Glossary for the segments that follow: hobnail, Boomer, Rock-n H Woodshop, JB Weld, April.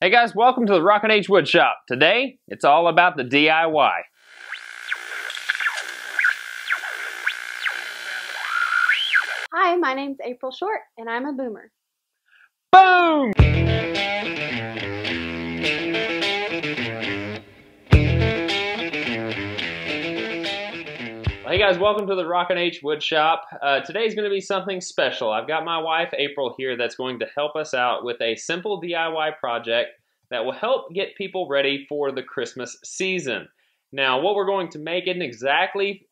Hey guys, welcome to the Rock-n H Woodshop. Today, it's all about the DIY. Hi, my name's April Short, and I'm a boomer. Boom! Well, hey guys, welcome to the Rock-n H Woodshop. Today's going to be something special. I've got my wife, April, here that's going to help us out with a simple DIY project that will help get people ready for the Christmas season. Now, what we're going to make isn't exactly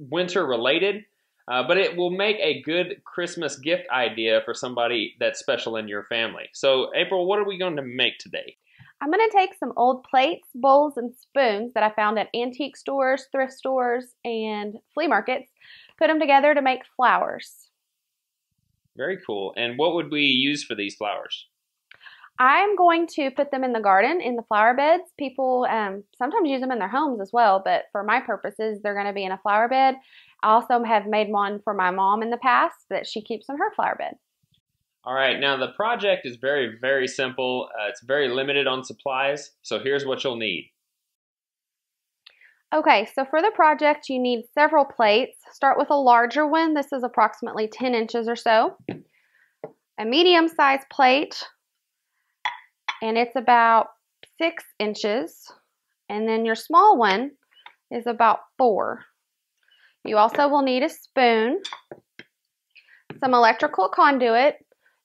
winter-related, but it will make a good Christmas gift idea for somebody that's special in your family. So, April, what are we going to make today? I'm going to take some old plates, bowls, and spoons that I found at antique stores, thrift stores, and flea markets, put them together to make flowers. Very cool. And what would we use for these flowers? I'm going to put them in the garden, in the flower beds. People sometimes use them in their homes as well, but for my purposes, they're going to be in a flower bed. I also have made one for my mom in the past that she keeps in her flower bed. All right, now the project is very, very simple. It's very limited on supplies, so here's what you'll need. Okay, so for the project, you need several plates. Start with a larger one. This is approximately 10 inches or so. A medium-sized plate, and it's about 6 inches. And then your small one is about 4. You also will need a spoon, some electrical conduit.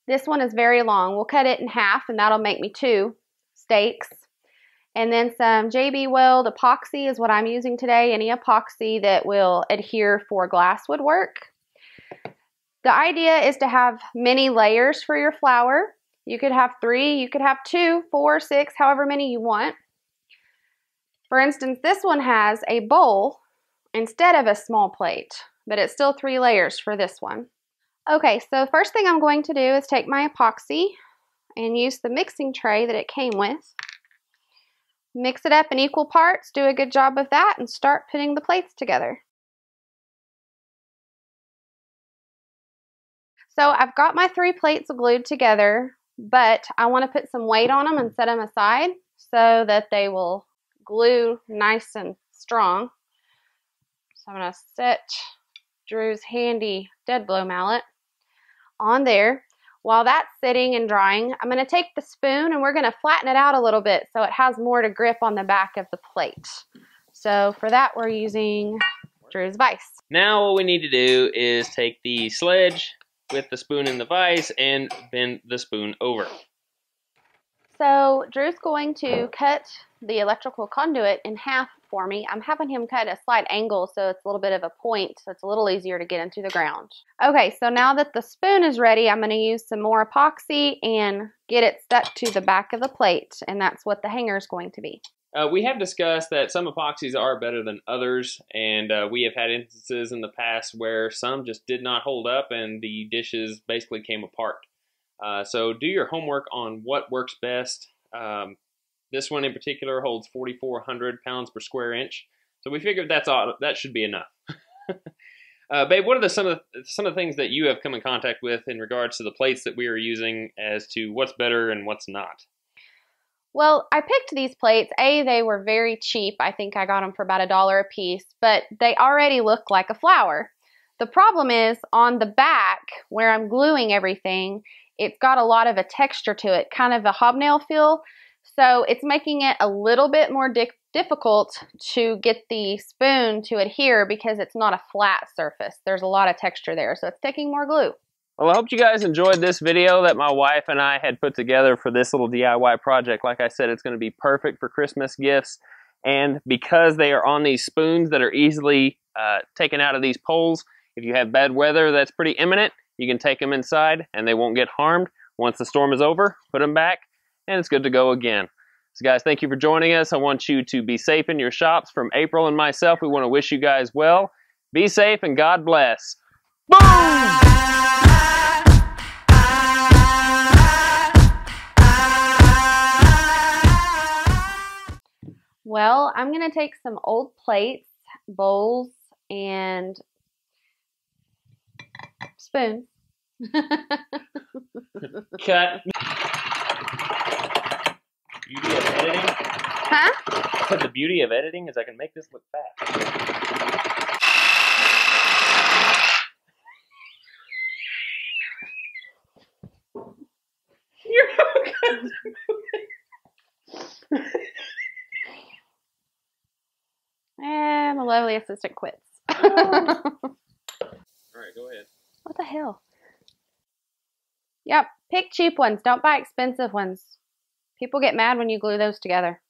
This one is very long. We'll cut it in half, and that'll make me 2 stakes. And then some JB Weld epoxy is what I'm using today, any epoxy that will adhere for glass would work. The idea is to have many layers for your flower. You could have 3, you could have 2, 4, 6, however many you want. For instance, this one has a bowl instead of a small plate, but it's still 3 layers for this one. Okay, so the first thing I'm going to do is take my epoxy and use the mixing tray that it came with. Mix it up in equal parts, do a good job of that, and start putting the plates together. So I've got my 3 plates glued together, but I want to put some weight on them and set them aside so that they will glue nice and strong. So I'm going to set Drew's handy dead blow mallet on there. While that's sitting and drying, I'm going to take the spoon and we're going to flatten it out a little bit so it has more to grip on the back of the plate. So for that, we're using Drew's vise. Now what we need to do is take the sledge with the spoon and the vise and bend the spoon over. So Drew's going to cut the electrical conduit in half for me. I'm having him cut a slight angle so it's a little bit of a point, so it's a little easier to get into the ground. Okay, so now that the spoon is ready, I'm going to use some more epoxy and get it stuck to the back of the plate, and that's what the hanger is going to be. We have discussed that some epoxies are better than others, and we have had instances in the past where some just did not hold up and the dishes basically came apart. So do your homework on what works best. This one in particular holds 4,400 pounds per square inch, so we figured that's all, that should be enough. Babe, what are some of the things that you have come in contact with in regards to the plates that we are using as to what's better and what's not? Well, I picked these plates. A, they were very cheap. I think I got them for about $1 a piece, but they already look like a flower. The problem is on the back where I'm gluing everything, it's got a lot of a texture to it, kind of a hobnail feel. So it's making it a little bit more difficult to get the spoon to adhere because it's not a flat surface. There's a lot of texture there, so it's taking more glue. Well, I hope you guys enjoyed this video that my wife and I had put together for this little DIY project. Like I said, it's going to be perfect for Christmas gifts. And because they are on these spoons that are easily taken out of these poles, if you have bad weather that's pretty imminent, you can take them inside and they won't get harmed. Once the storm is over, put them back, and it's good to go again. So guys, thank you for joining us. I want you to be safe in your shops. From April and myself, we want to wish you guys well. Be safe and God bless. Boom! Well, I'm going to take some old plates, bowls, and spoons. Cut. Huh? But the beauty of editing is I can make this look fast. And the lovely assistant quits. All right, go ahead. What the hell? Yep, pick cheap ones. Don't buy expensive ones. People get mad when you glue those together.